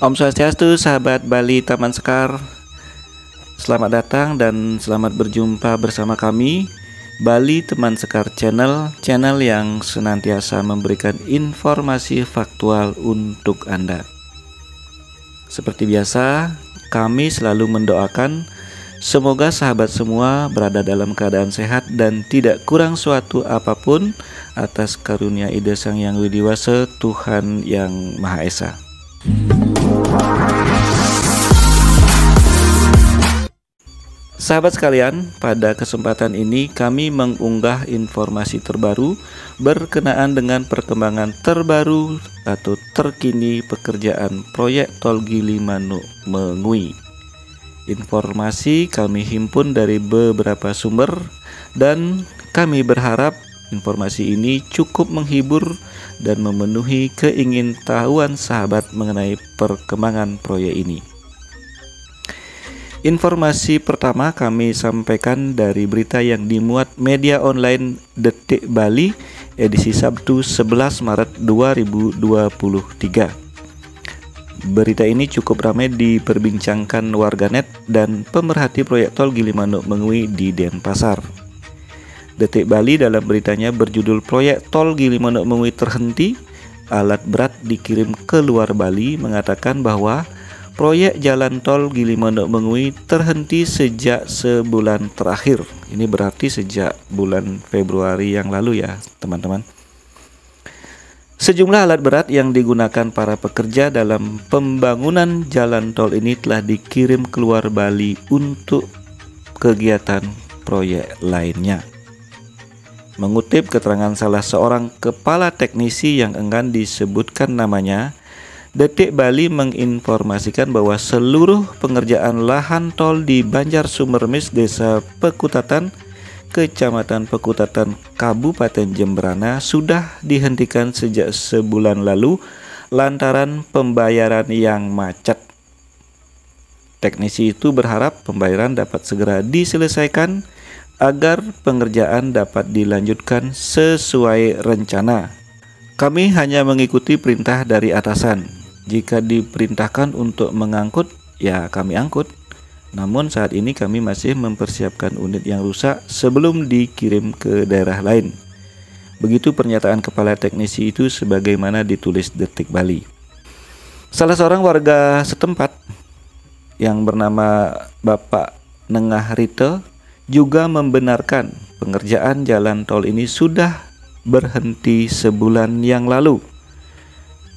Om Swastiastu, sahabat Bali Taman Sekar. Selamat datang dan selamat berjumpa bersama kami Bali Taman Sekar Channel, channel yang senantiasa memberikan informasi faktual untuk Anda. Seperti biasa, kami selalu mendoakan semoga sahabat semua berada dalam keadaan sehat dan tidak kurang suatu apapun atas karunia ide Sang Yang Widiwasa, Tuhan Yang Maha Esa. Sahabat sekalian, pada kesempatan ini kami mengunggah informasi terbaru berkenaan dengan perkembangan terbaru atau terkini pekerjaan proyek Tol Gilimanuk Mengwi. Informasi kami himpun dari beberapa sumber dan kami berharap informasi ini cukup menghibur dan memenuhi keingintahuan sahabat mengenai perkembangan proyek ini. Informasi pertama kami sampaikan dari berita yang dimuat media online Detik Bali edisi Sabtu 11 Maret 2023. Berita ini cukup ramai diperbincangkan warganet dan pemerhati proyek Tol Gilimanuk Mengwi di Denpasar. Detik Bali dalam beritanya berjudul "Proyek Tol Gilimanuk Mengwi Terhenti, Alat Berat Dikirim ke Luar Bali", mengatakan bahwa proyek jalan Tol Gilimanuk Mengwi terhenti sejak sebulan terakhir. Ini berarti sejak bulan Februari yang lalu ya, teman-teman. Sejumlah alat berat yang digunakan para pekerja dalam pembangunan jalan tol ini telah dikirim keluar Bali untuk kegiatan proyek lainnya. Mengutip keterangan salah seorang kepala teknisi yang enggan disebutkan namanya, Detik Bali menginformasikan bahwa seluruh pengerjaan lahan tol di Banjar Sumber Remis, Desa Pekutatan, Kecamatan Pekutatan, Kabupaten Jembrana sudah dihentikan sejak sebulan lalu lantaran pembayaran yang macet. Teknisi itu berharap pembayaran dapat segera diselesaikan agar pengerjaan dapat dilanjutkan sesuai rencana. Kami hanya mengikuti perintah dari atasan. Jika diperintahkan untuk mengangkut, ya kami angkut. Namun saat ini kami masih mempersiapkan unit yang rusak sebelum dikirim ke daerah lain. Begitu pernyataan kepala teknisi itu sebagaimana ditulis Detik Bali. Salah seorang warga setempat yang bernama Bapak Nengah Rita juga membenarkan pengerjaan jalan tol ini sudah berhenti sebulan yang lalu.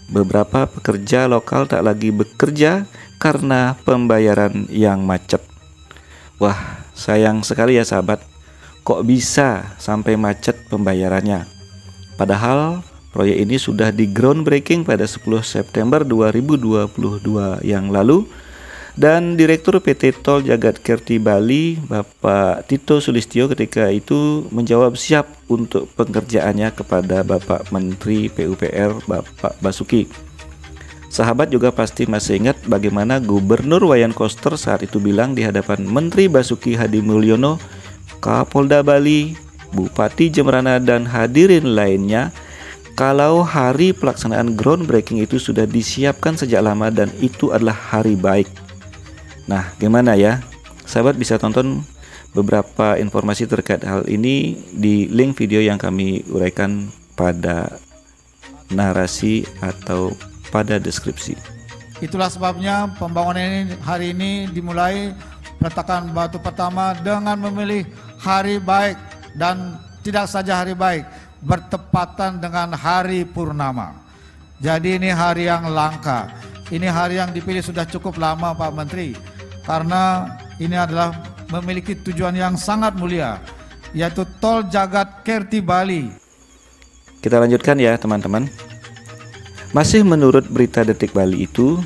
Beberapa pekerja lokal tak lagi bekerja karena pembayaran yang macet. Wah, sayang sekali ya sahabat, kok bisa sampai macet pembayarannya. Padahal proyek ini sudah di groundbreaking pada 10 September 2022 yang lalu. Dan Direktur PT. Tol Jagat Kerti Bali, Bapak Tito Sulistio, ketika itu menjawab siap untuk pengerjaannya kepada Bapak Menteri PUPR, Bapak Basuki. Sahabat juga pasti masih ingat bagaimana Gubernur Wayan Koster saat itu bilang di hadapan Menteri Basuki Hadimulyono, Kapolda Bali, Bupati Jembrana, dan hadirin lainnya, kalau hari pelaksanaan groundbreaking itu sudah disiapkan sejak lama dan itu adalah hari baik. Nah, gimana ya? Sahabat bisa tonton beberapa informasi terkait hal ini di link video yang kami uraikan pada narasi atau pada deskripsi. Itulah sebabnya pembangunan ini hari ini dimulai peletakan batu pertama dengan memilih hari baik, dan tidak saja hari baik, bertepatan dengan hari purnama. Jadi ini hari yang langka. Ini hari yang dipilih sudah cukup lama, Pak Menteri, karena ini adalah memiliki tujuan yang sangat mulia, yaitu Tol Jagat Kerti Bali. Kita lanjutkan ya teman-teman. Masih menurut berita Detik Bali itu,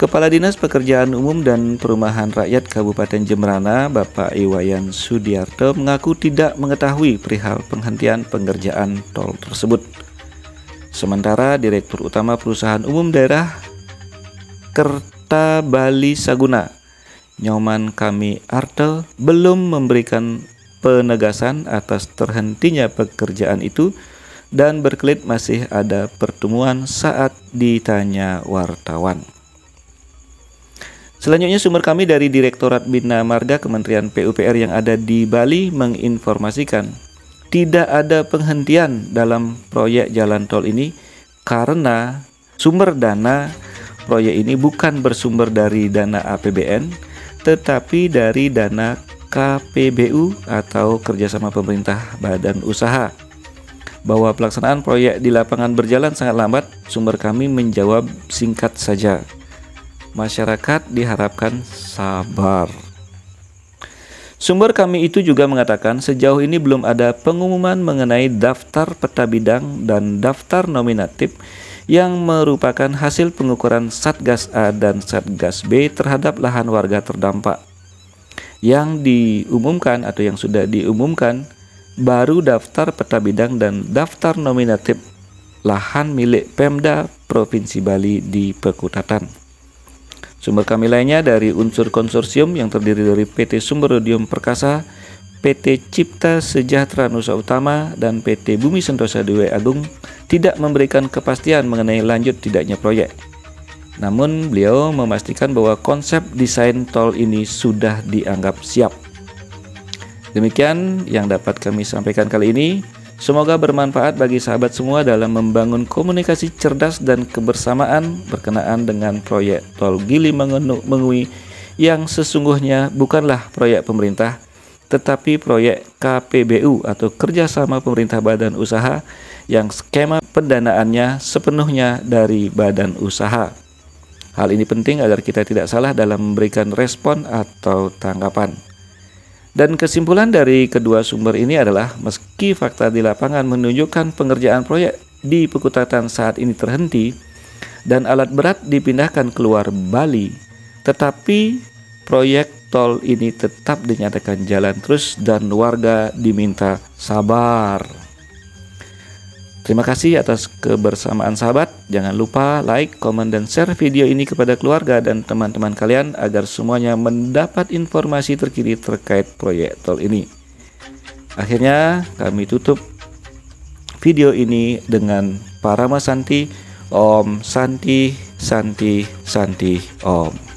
Kepala Dinas Pekerjaan Umum dan Perumahan Rakyat Kabupaten Jembrana, Bapak I Wayan Sudiarto, mengaku tidak mengetahui perihal penghentian pengerjaan tol tersebut. Sementara Direktur Utama Perusahaan Umum Daerah Kerta Bali Saguna, Nyoman Arthe, belum memberikan penegasan atas terhentinya pekerjaan itu dan berkelit masih ada pertemuan saat ditanya wartawan. Selanjutnya sumber kami dari Direktorat Bina Marga Kementerian PUPR yang ada di Bali menginformasikan tidak ada penghentian dalam proyek jalan tol ini karena sumber dana proyek ini bukan bersumber dari dana APBN tetapi dari dana KPBU atau kerjasama pemerintah badan usaha. Bahwa pelaksanaan proyek di lapangan berjalan sangat lambat, sumber kami menjawab singkat saja. Masyarakat diharapkan sabar. Sumber kami itu juga mengatakan sejauh ini belum ada pengumuman mengenai daftar peta bidang dan daftar nominatif yang merupakan hasil pengukuran Satgas A dan Satgas B terhadap lahan warga terdampak. Yang diumumkan atau yang sudah diumumkan baru daftar peta bidang dan daftar nominatif lahan milik Pemda Provinsi Bali di Pekutatan. Sumber kami lainnya dari unsur konsorsium yang terdiri dari PT. Sumberodium Perkasa, PT. Cipta Sejahtera Nusa Utama, dan PT. Bumi Sentosa Dewa Agung tidak memberikan kepastian mengenai lanjut tidaknya proyek. Namun beliau memastikan bahwa konsep desain tol ini sudah dianggap siap. Demikian yang dapat kami sampaikan kali ini. Semoga bermanfaat bagi sahabat semua dalam membangun komunikasi cerdas dan kebersamaan berkenaan dengan proyek Tol Gilimanuk Mengwi yang sesungguhnya bukanlah proyek pemerintah, tetapi proyek KPBU atau kerjasama pemerintah badan usaha yang skema pendanaannya sepenuhnya dari badan usaha. Hal ini penting agar kita tidak salah dalam memberikan respon atau tanggapan. Dan kesimpulan dari kedua sumber ini adalah meski fakta di lapangan menunjukkan pengerjaan proyek di Pekutatan saat ini terhenti dan alat berat dipindahkan keluar Bali, tetapi proyek tol ini tetap dinyatakan jalan terus dan warga diminta sabar. Terima kasih atas kebersamaan sahabat. Jangan lupa like, komen, dan share video ini kepada keluarga dan teman-teman kalian agar semuanya mendapat informasi terkini terkait proyek tol ini. Akhirnya kami tutup video ini dengan Parama Santi, Om Santi, Santi, Santi, Om.